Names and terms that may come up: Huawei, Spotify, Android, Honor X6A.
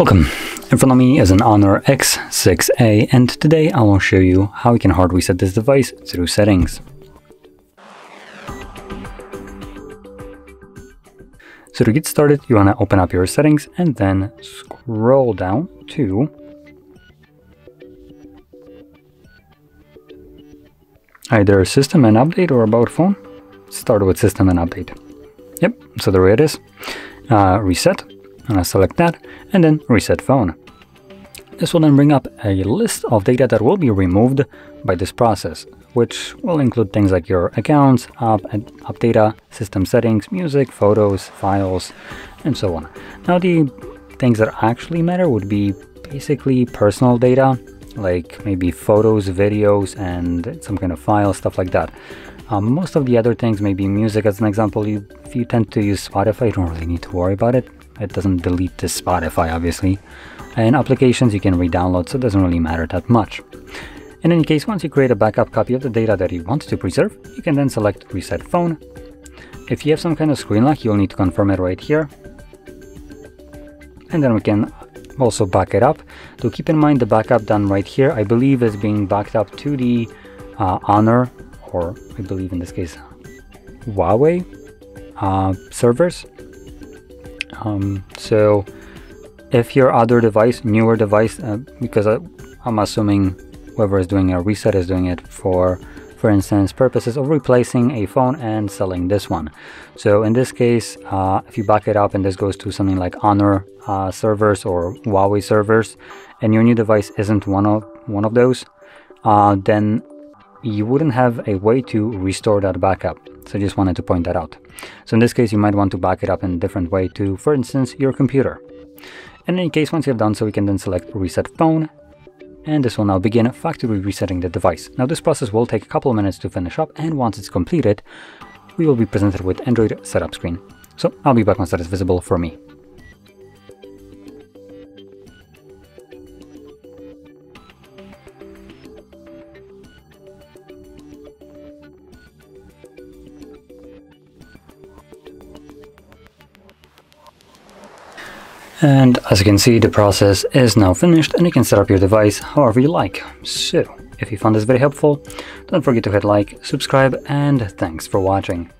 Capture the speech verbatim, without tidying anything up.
Welcome! In front of me is an Honor X six A, and today I will show you how we can hard reset this device through settings. So to get started, you want to open up your settings and then scroll down to either system and update or about phone. Start with system and update. Yep, so there it is. Uh, reset. And I select that and then reset phone. This will then bring up a list of data that will be removed by this process, which will include things like your accounts, app, app data, system settings, music, photos, files, and so on. Now the things that actually matter would be basically personal data, like maybe photos, videos, and some kind of file, stuff like that. Um, most of the other things, maybe music as an example, you, if you tend to use Spotify, you don't really need to worry about it. It doesn't delete the Spotify, obviously. And applications you can re-download, so it doesn't really matter that much. In any case, once you create a backup copy of the data that you want to preserve, you can then select Reset Phone. If you have some kind of screen lock, you'll need to confirm it right here. And then we can also back it up. So keep in mind the backup done right here, I believe, is being backed up to the uh, Honor, or I believe in this case, Huawei uh, servers. Um, so if your other device, newer device, uh, because I, I'm assuming whoever is doing a reset is doing it for, for instance, purposes of replacing a phone and selling this one. So in this case, uh, if you back it up and this goes to something like Honor uh, servers or Huawei servers, and your new device isn't one of, one of those, uh, then you wouldn't have a way to restore that backup. So I just wanted to point that out. So in this case, you might want to back it up in a different way to, for instance, your computer. In any case, once you have done so, we can then select Reset Phone. And this will now begin factory resetting the device. Now this process will take a couple of minutes to finish up, and once it's completed, we will be presented with Android setup screen. So I'll be back once that is visible for me. And as you can see, the process is now finished and you can set up your device however you like. So, if you found this very helpful, don't forget to hit like, subscribe, and thanks for watching.